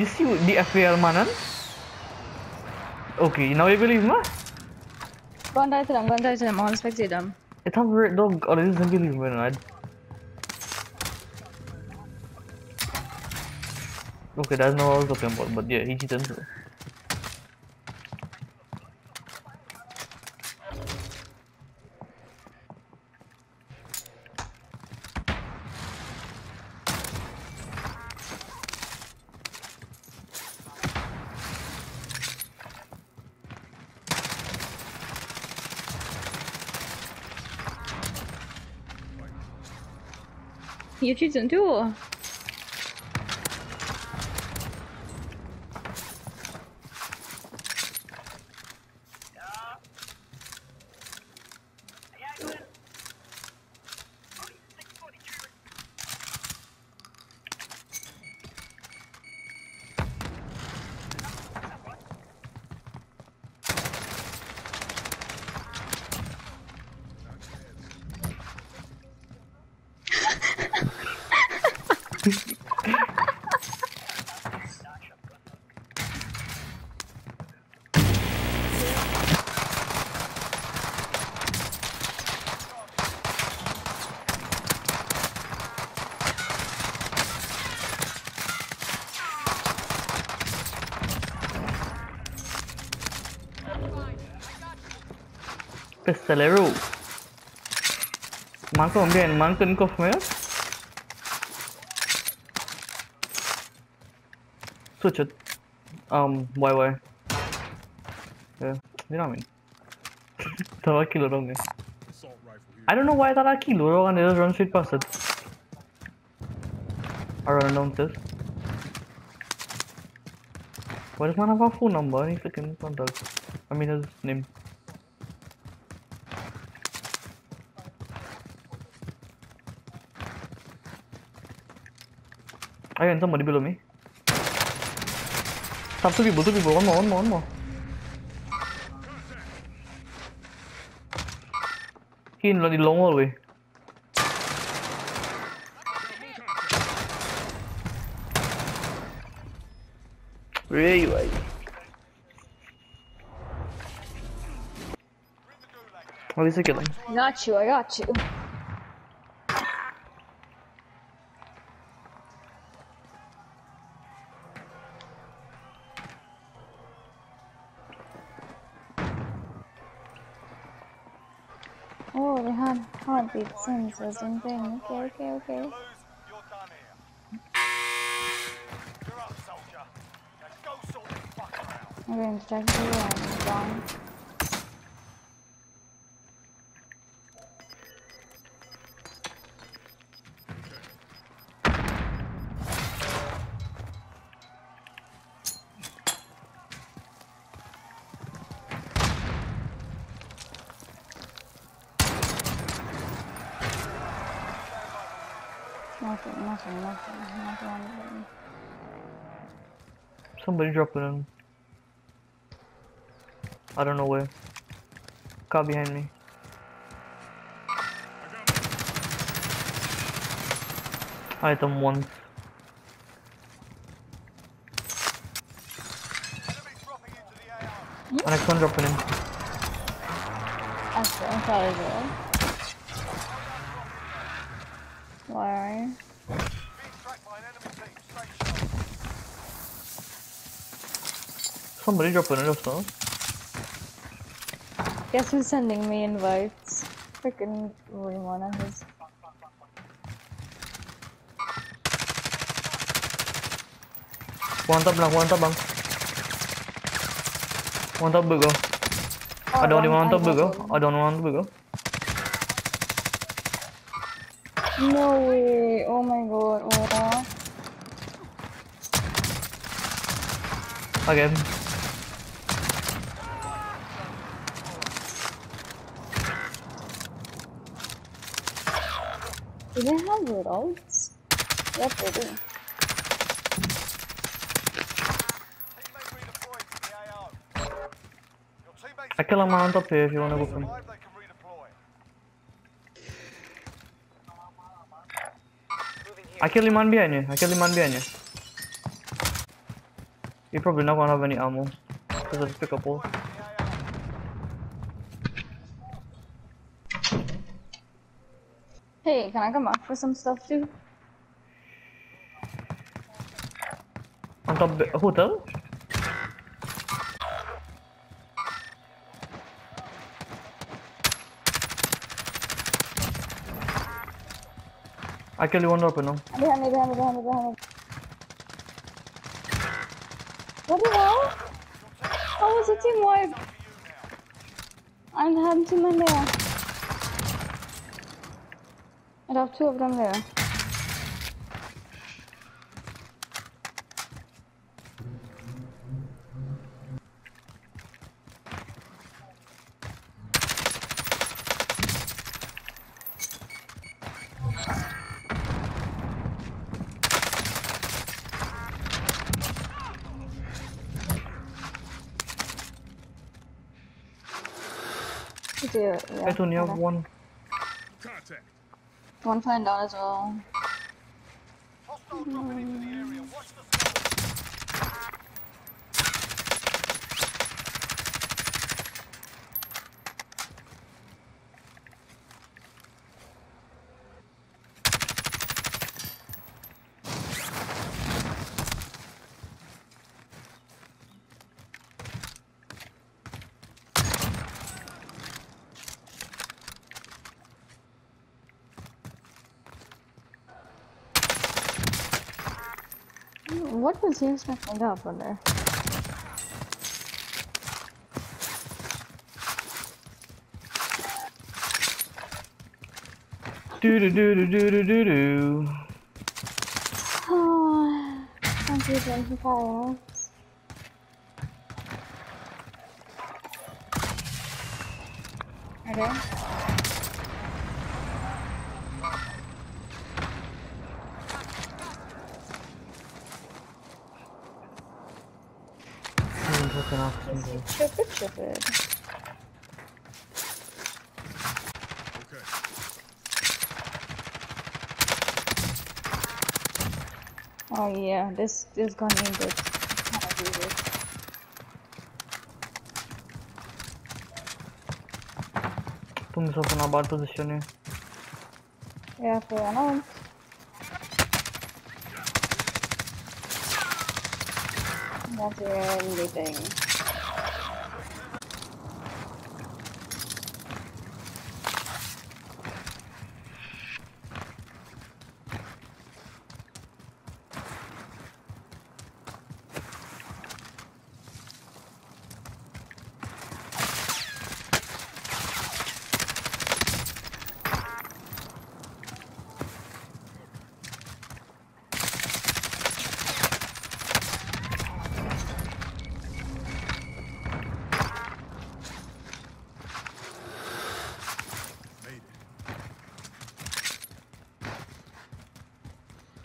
You see the affair, Manan? Okay, now you believe me? Go on, all specs them. It's a weird dog, or is it believe me, right? Okay, that's not what I was talking about, but yeah, he cheated. You cheating too? Pistolero, man, come here, man, can cuff me. Switch it. Why? Yeah, you know what I mean. That was Kilo wrong. I don't know why I thought I Kilo wrong and I just run straight past it. I run down this. Why does man have a phone number? He's like in contact. I mean his name. I got somebody below me. Stop, two people, one more. He in the long hallway. Where you are? What is he killing? I got you. Oh, they had heartbeat sensors and things. Okay. I'm going to check the room down. Nothing. Somebody dropping him. I don't know where. Car behind me. I hit him once. The next one dropping him. I'm sorry, bro. Why? Somebody dropped an info. Guess who's sending me invites? Freaking one of his. One top blank. One top bigger. I don't want to bigger. No way, oh my god, oh. Again. Do they have roadouts? Yep, they do. I kill him on top here if you want to go for him. I killed him behind you. You're probably not gonna have any ammo, because I just pick up all. Hey, can I come up for some stuff too? On top of the hotel? I killed one open now. Behind me. What the hell? How was the team wipe? I had two men there. I have two of them there. Yeah, I only have one. Contact. One flying down as well. Hostile dropping into the area. Watch the what was he expecting up on there? Do. Oh, thank you for following us. Okay. Chip it. Okay. Oh yeah, this is gonna be good. How do I do this? Put myself in a bad position here. Yeah, for now. That's really thing.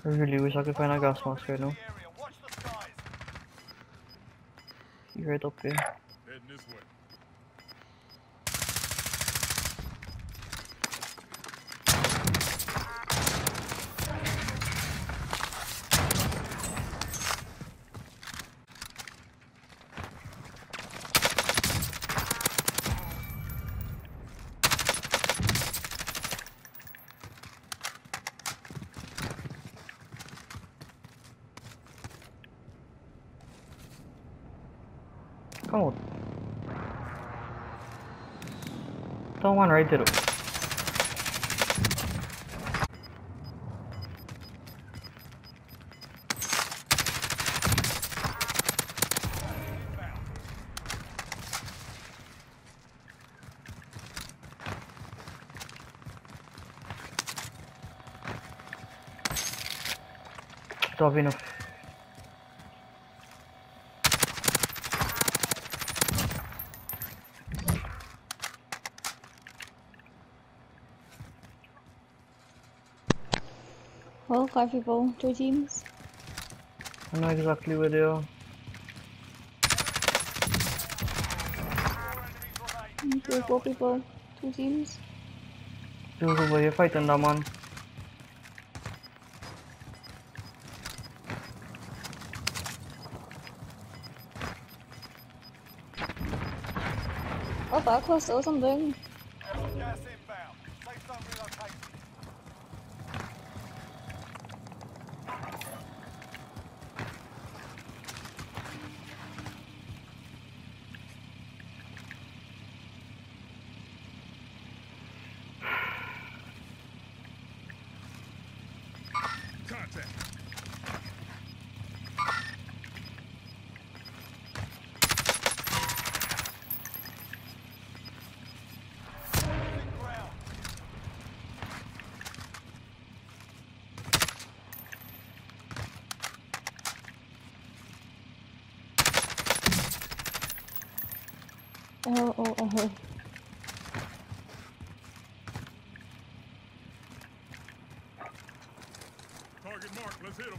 I really wish I could find a gas mask right now. He's right up there. Someone right there. Tô vindo. Well, 5 people, 2 teams. I know exactly where they are. There are 4 people, 2 teams. Dude, over here fighting that man. or backlist or something. Gas inbound. Safe zone relocation. Oh. Target mark, let's hit him.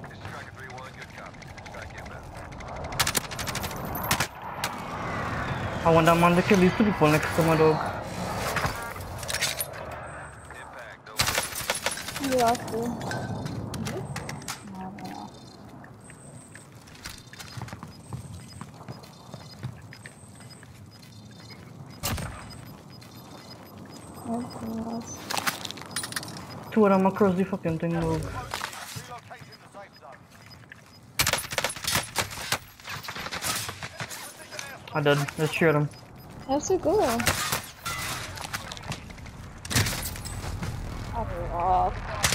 This is Striker 3-1, good copy. Strike inbound. I wonder, man, daquele tipo, né, que toma logo. Impact, over. I'm across the fucking thing, dog. I did. Let's shoot him. That's a good one.